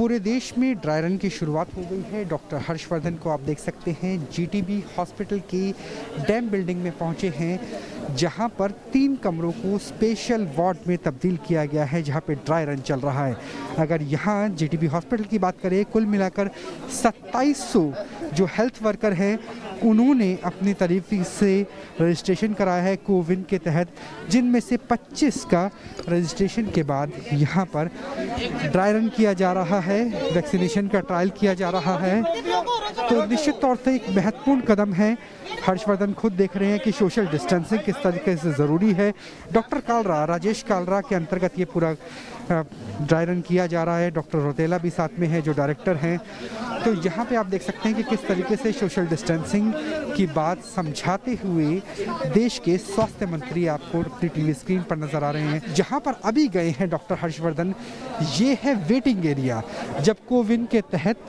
पूरे देश में ड्राई रन की शुरुआत हो गई है। डॉक्टर हर्षवर्धन को आप देख सकते हैं जीटीबी हॉस्पिटल की डैम बिल्डिंग में पहुंचे हैं, जहां पर 3 कमरों को स्पेशल वार्ड में तब्दील किया गया है, जहां पर ड्राई रन चल रहा है। अगर यहां जीटीबी हॉस्पिटल की बात करें, कुल मिलाकर 2700 जो हेल्थ वर्कर हैं उन्होंने अपनी तरीके से रजिस्ट्रेशन कराया है कोविन के तहत, जिनमें से 25 का रजिस्ट्रेशन के बाद यहाँ पर ड्राई रन किया जा रहा है, वैक्सीनेशन का ट्रायल किया जा रहा है। तो निश्चित तौर से एक महत्वपूर्ण कदम है। हर्षवर्धन खुद देख रहे हैं कि सोशल डिस्टेंसिंग किस तरीके से ज़रूरी है। डॉक्टर कालरा, राजेश कालरा के अंतर्गत ये पूरा ड्राई रन किया जा रहा है। डॉक्टर होतेला भी साथ में है जो डायरेक्टर हैं। तो यहाँ पे आप देख सकते हैं कि किस तरीके से सोशल डिस्टेंसिंग की बात समझाते हुए देश के स्वास्थ्य मंत्री आपको अपनी टीवी स्क्रीन पर नज़र आ रहे हैं। जहाँ पर अभी गए हैं डॉक्टर हर्षवर्धन, ये है वेटिंग एरिया। जब कोविन के तहत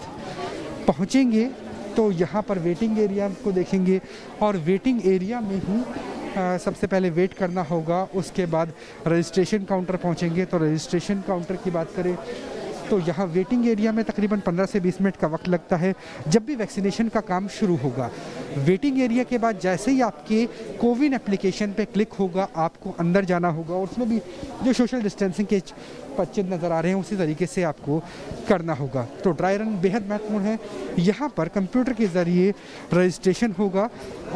पहुँचेंगे तो यहाँ पर वेटिंग एरिया को देखेंगे और वेटिंग एरिया में ही सबसे पहले वेट करना होगा। उसके बाद रजिस्ट्रेशन काउंटर पहुँचेंगे। तो रजिस्ट्रेशन काउंटर की बात करें तो यहाँ वेटिंग एरिया में तकरीबन 15 से 20 मिनट का वक्त लगता है, जब भी वैक्सीनेशन का काम शुरू होगा। वेटिंग एरिया के बाद जैसे ही आपके कोविन एप्लीकेशन पे क्लिक होगा, आपको अंदर जाना होगा। उसमें भी जो सोशल डिस्टेंसिंग के चिन्ह नज़र आ रहे हैं उसी तरीके से आपको करना होगा। तो ड्राई रन बेहद महत्वपूर्ण है। यहाँ पर कंप्यूटर के ज़रिए रजिस्ट्रेशन होगा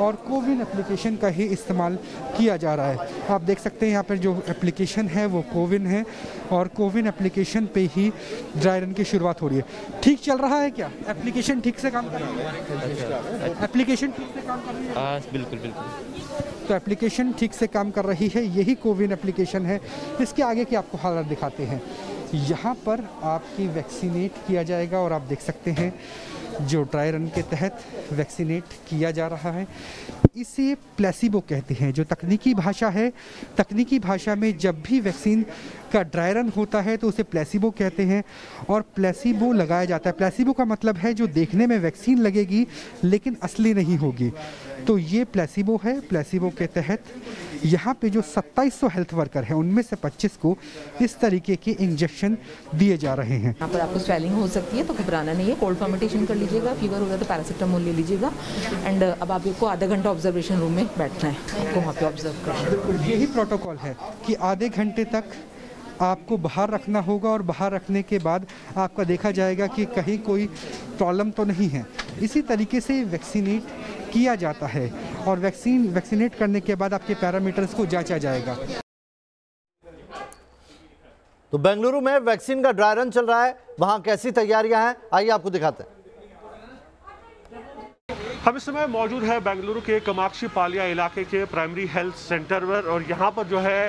और कोविन एप्लीकेशन का ही इस्तेमाल किया जा रहा है। आप देख सकते हैं यहाँ पर जो एप्लीकेशन है वो कोविन है और कोविन एप्लीकेशन पे ही ड्राई रन की शुरुआत हो रही है। ठीक चल रहा है क्या? एप्लीकेशन ठीक से काम कर रही है? एप्लीकेशन ठीक से काम कर रही है? बिल्कुल बिल्कुल। तो एप्लीकेशन ठीक से काम कर रही है। यही कोविन एप्लीकेशन है। इसके आगे की आपको हालत दिखाते हैं। यहाँ पर आपकी वैक्सीनेट किया जाएगा और आप देख सकते हैं जो ड्राई रन के तहत वैक्सीनेट किया जा रहा है, इसे प्लेसिबो कहते हैं, जो तकनीकी भाषा है। तकनीकी भाषा में जब भी वैक्सीन का ड्राई रन होता है तो उसे प्लेसिबो कहते हैं और प्लेसिबो लगाया जाता है। प्लेसिबो का मतलब है जो देखने में वैक्सीन लगेगी लेकिन असली नहीं होगी। तो ये प्लेसिबो है। प्लेसिबो के तहत यहाँ पे जो 2700 हेल्थ वर्कर हैं उनमें से 25 को इस तरीके के इंजेक्शन दिए जा रहे हैं। यहाँ पर आपको स्वेलिंग हो सकती है तो घबराना नहीं है। कोल्ड फॉर्मिटेशन कर लीजिएगा, फीवर होगा तो पैरासिटामोल ले लीजिएगा। एंड अब आपको आधा घंटा ऑब्जर्वेशन रूम में बैठना है, आपको वहाँ पे ऑब्जर्व करना है। यही प्रोटोकॉल है कि आधे घंटे तक आपको बाहर रखना होगा और बाहर रखने के बाद आपका देखा जाएगा कि कहीं कोई प्रॉब्लम तो नहीं है। इसी तरीके से वैक्सीनेट किया जाता है और वैक्सीनेट करने के बाद आपके पैरामीटर्स को जांचा जाएगा। तो बेंगलुरु में वैक्सीन का ड्राई रन चल रहा है, वहां कैसी तैयारियां हैं आइए आपको दिखाते हैं। हम इस समय मौजूद है बेंगलुरु के कामाक्षी पालिया इलाके के प्राइमरी हेल्थ सेंटर पर और यहाँ पर जो है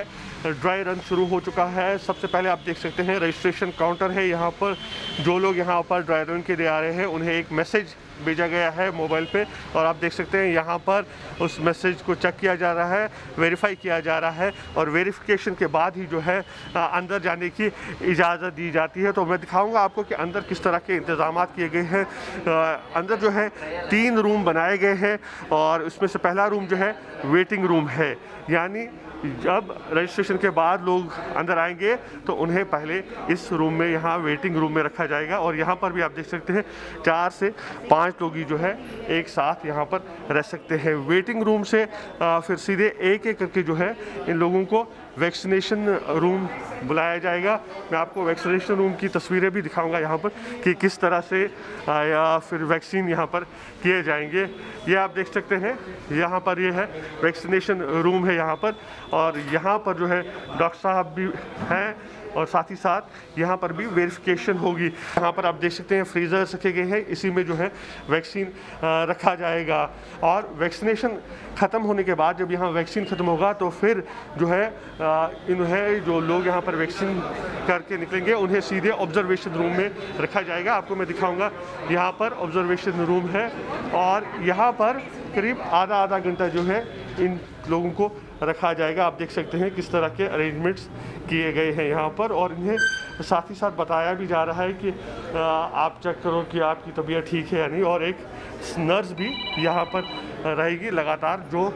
ड्राई रन शुरू हो चुका है। सबसे पहले आप देख सकते हैं रजिस्ट्रेशन काउंटर है। यहाँ पर जो लोग यहाँ पर ड्राई रन के लिए आ रहे हैं उन्हें एक मैसेज भेजा गया है मोबाइल पे और आप देख सकते हैं यहाँ पर उस मैसेज को चेक किया जा रहा है, वेरीफाई किया जा रहा है और वेरिफिकेशन के बाद ही जो है अंदर जाने की इजाज़त दी जाती है। तो मैं दिखाऊंगा आपको कि अंदर किस तरह के इंतजाम किए गए हैं। अंदर जो है 3 रूम बनाए गए हैं और उसमें से पहला रूम जो है वेटिंग रूम है, यानी जब रजिस्ट्रेशन के बाद लोग अंदर आएंगे तो उन्हें पहले इस रूम में यहाँ वेटिंग रूम में रखा जाएगा। और यहाँ पर भी आप देख सकते हैं 4 से 5 लोग ही जो है एक साथ यहाँ पर रह सकते हैं। वेटिंग रूम से फिर सीधे एक-एक करके जो है इन लोगों को वैक्सीनेशन रूम बुलाया जाएगा। मैं आपको वैक्सीनेशन रूम की तस्वीरें भी दिखाऊंगा यहाँ पर कि किस तरह से या फिर वैक्सीन यहाँ पर किए जाएंगे। ये आप देख सकते हैं यहाँ पर ये है वैक्सीनेशन रूम है यहाँ पर और यहाँ पर जो है डॉक्टर साहब भी हैं और साथ ही साथ यहाँ पर भी वेरिफिकेशन होगी। यहाँ पर आप देख सकते हैं फ्रीज़र्स रखे गए हैं, इसी में जो है वैक्सीन रखा जाएगा और वैक्सीनेशन ख़त्म होने के बाद जब यहाँ वैक्सीन ख़त्म होगा तो फिर जो है इन्हें जो लोग यहाँ पर वैक्सीन करके निकलेंगे उन्हें सीधे ऑब्जर्वेशन रूम में रखा जाएगा। आपको मैं दिखाऊँगा यहाँ पर ऑब्जर्वेशन रूम है और यहाँ पर करीब आधा घंटा जो है इन लोगों को रखा जाएगा। आप देख सकते हैं किस तरह के अरेंजमेंट्स किए गए हैं यहाँ पर और इन्हें साथ ही साथ बताया भी जा रहा है कि आप चेक करो कि आपकी तबीयत ठीक है या नहीं। और एक नर्स भी यहाँ पर रहेगी लगातार जो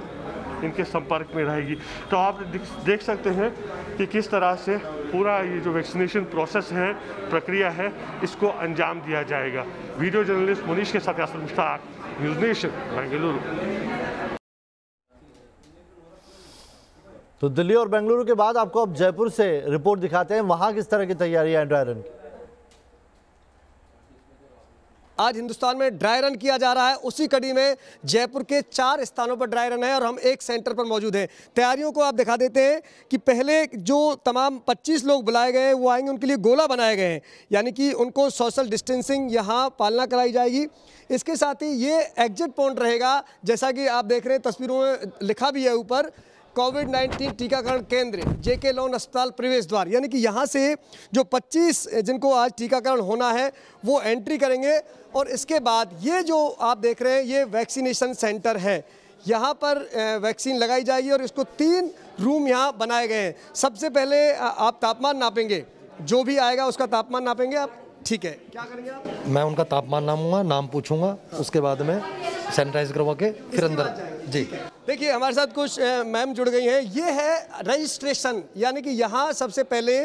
इनके संपर्क में रहेगी। तो आप देख सकते हैं कि किस तरह से पूरा ये जो वैक्सीनेशन प्रोसेस है, प्रक्रिया है, इसको अंजाम दिया जाएगा। वीडियो जर्नलिस्ट मुनीष के साथ आसल मुस्तफा, न्यूज़ नेशन, बेंगलुरु। तो दिल्ली और बेंगलुरु के बाद आपको अब जयपुर से रिपोर्ट दिखाते हैं, वहां किस तरह की तैयारी है ड्राई रन की। आज हिंदुस्तान में ड्राई रन किया जा रहा है, उसी कड़ी में जयपुर के 4 स्थानों पर ड्राई रन है और हम एक सेंटर पर मौजूद हैं। तैयारियों को आप दिखा देते हैं कि पहले जो तमाम 25 लोग बुलाए गए हैं वो आएंगे, उनके लिए गोला बनाए गए हैं, यानी कि उनको सोशल डिस्टेंसिंग यहाँ पालना कराई जाएगी। इसके साथ ही ये एग्जिट पॉइंट रहेगा, जैसा कि आप देख रहे हैं तस्वीरों में लिखा भी है ऊपर, कोविड-19 टीकाकरण केंद्र जेके लोन अस्पताल प्रवेश द्वार, यानी कि यहाँ से जो 25 जिनको आज टीकाकरण होना है वो एंट्री करेंगे। और इसके बाद ये जो आप देख रहे हैं ये वैक्सीनेशन सेंटर है, यहाँ पर वैक्सीन लगाई जाएगी और इसको 3 रूम यहाँ बनाए गए हैं। सबसे पहले आप तापमान नापेंगे, जो भी आएगा उसका तापमान नापेंगे आप, ठीक है? क्या करेंगे आप? मैं उनका तापमान नापूंगा, नाम पूछूंगा, उसके बाद में सैनिटाइज करवा के फिर अंदर। जी देखिए हमारे साथ कुछ मैम जुड़ गई हैं। ये है रजिस्ट्रेशन, यानी कि यहाँ सबसे पहले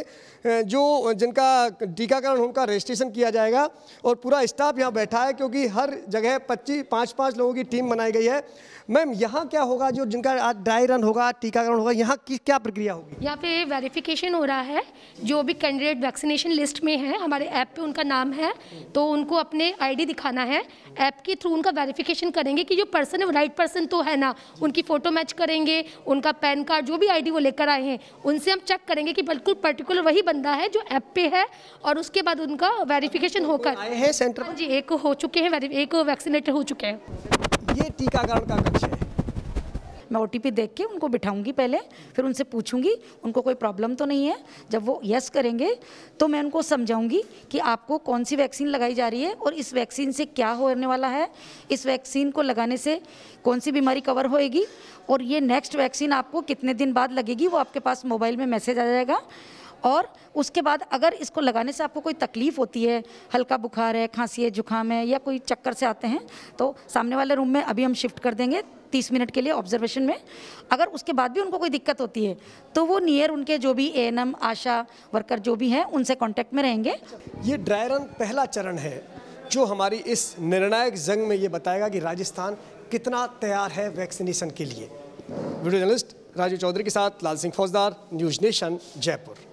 जो जिनका टीकाकरण उनका रजिस्ट्रेशन किया जाएगा और पूरा स्टाफ यहाँ बैठा है, क्योंकि हर जगह 5-5 लोगों की टीम बनाई गई है। मैम यहाँ क्या होगा, जो जिनका आज ड्राई रन होगा, टीकाकरण होगा, यहाँ की क्या प्रक्रिया होगी? यहाँ पे वेरिफिकेशन हो रहा है, जो भी कैंडिडेट वैक्सीनेशन लिस्ट में है हमारे ऐप पे उनका नाम है तो उनको अपने ID दिखाना है, ऐप के थ्रू उनका वेरिफिकेशन करेंगे कि जो पर्सन है वो राइट पर्सन तो है ना, उनकी फ़ोटो मैच करेंगे, उनका पैन कार्ड, जो भी ID वो लेकर आए हैं उनसे हम चेक करेंगे कि बिल्कुल पर्टिकुलर वही बंदा है जो ऐप पे है। और उसके बाद उनका वेरिफिकेशन होकर आए हैं सेंटर पर। जी एक हो चुके हैं, एक वैक्सीनेटर हो चुके हैं। ये टीकाकरण का कक्ष है, मैं OTP देख के उनको बिठाऊंगी पहले, फिर उनसे पूछूंगी उनको कोई प्रॉब्लम तो नहीं है। जब वो यस करेंगे तो मैं उनको समझाऊंगी कि आपको कौन सी वैक्सीन लगाई जा रही है और इस वैक्सीन से क्या होने वाला है, इस वैक्सीन को लगाने से कौन सी बीमारी कवर होएगी और ये नेक्स्ट वैक्सीन आपको कितने दिन बाद लगेगी। वो आपके पास मोबाइल में मैसेज आ जाएगा और उसके बाद अगर इसको लगाने से आपको कोई तकलीफ़ होती है, हल्का बुखार है, खांसी है, जुकाम है या कोई चक्कर से आते हैं, तो सामने वाले रूम में अभी हम शिफ्ट कर देंगे 30 मिनट के लिए ऑब्जर्वेशन में। अगर उसके बाद भी उनको कोई दिक्कत होती है तो वो नियर उनके जो भी ANM आशा वर्कर जो भी हैं उनसे कॉन्टैक्ट में रहेंगे। ये ड्राई रन पहला चरण है जो हमारी इस निर्णायक जंग में ये बताएगा कि राजस्थान कितना तैयार है वैक्सीनेशन के लिए। वीडियो जर्नलिस्ट राजू चौधरी के साथ लाल सिंह फौजदार, न्यूज़ नेशन, जयपुर।